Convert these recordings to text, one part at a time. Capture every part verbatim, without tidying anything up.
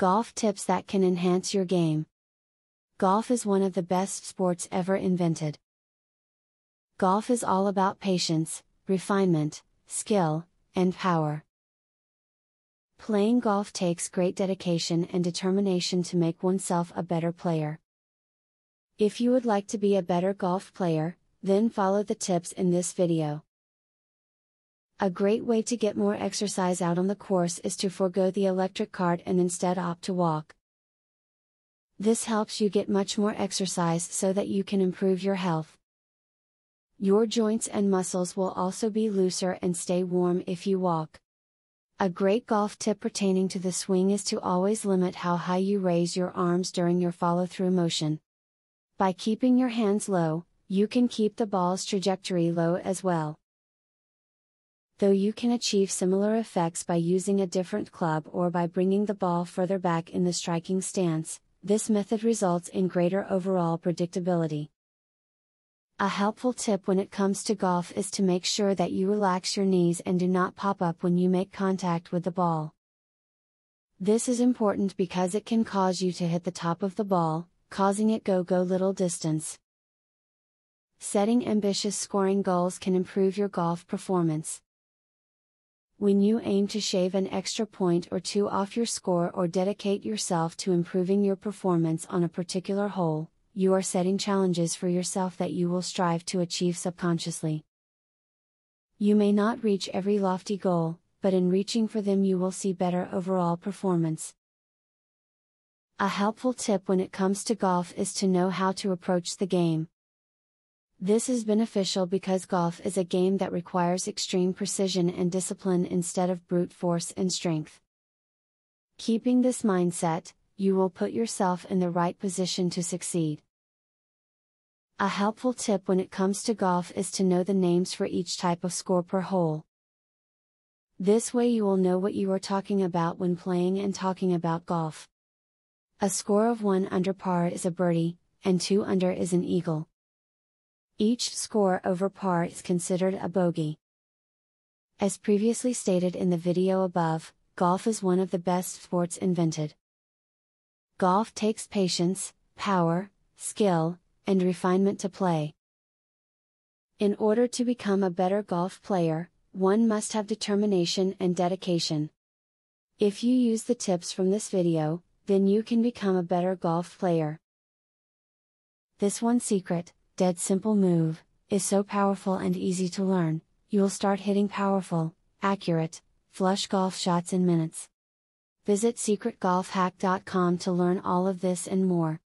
Golf tips that can enhance your game. Golf is one of the best sports ever invented. Golf is all about patience, refinement, skill, and power. Playing golf takes great dedication and determination to make oneself a better player. If you would like to be a better golf player, then follow the tips in this video. A great way to get more exercise out on the course is to forego the electric cart and instead opt to walk. This helps you get much more exercise so that you can improve your health. Your joints and muscles will also be looser and stay warm if you walk. A great golf tip pertaining to the swing is to always limit how high you raise your arms during your follow-through motion. By keeping your hands low, you can keep the ball's trajectory low as well. Though you can achieve similar effects by using a different club or by bringing the ball further back in the striking stance, this method results in greater overall predictability. A helpful tip when it comes to golf is to make sure that you relax your knees and do not pop up when you make contact with the ball. This is important because it can cause you to hit the top of the ball, causing it go go little distance. Setting ambitious scoring goals can improve your golf performance. When you aim to shave an extra point or two off your score or dedicate yourself to improving your performance on a particular hole, you are setting challenges for yourself that you will strive to achieve subconsciously. You may not reach every lofty goal, but in reaching for them you will see better overall performance. A helpful tip when it comes to golf is to know how to approach the game. This is beneficial because golf is a game that requires extreme precision and discipline instead of brute force and strength. Keeping this mindset, you will put yourself in the right position to succeed. A helpful tip when it comes to golf is to know the names for each type of score per hole. This way you will know what you are talking about when playing and talking about golf. A score of one under par is a birdie, and two under is an eagle. Each score over par is considered a bogey. As previously stated in the video above, golf is one of the best sports invented. Golf takes patience, power, skill, and refinement to play. In order to become a better golf player, one must have determination and dedication. If you use the tips from this video, then you can become a better golf player. This one secret, dead simple move, is so powerful and easy to learn, you'll start hitting powerful, accurate, flush golf shots in minutes. Visit Secret Golf Hack dot com to learn all of this and more.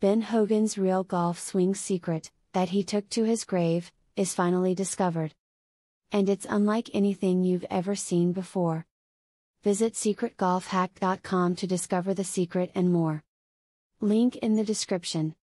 Ben Hogan's real golf swing secret, that he took to his grave, is finally discovered. And it's unlike anything you've ever seen before. Visit Secret Golf Hack dot com to discover the secret and more. Link in the description.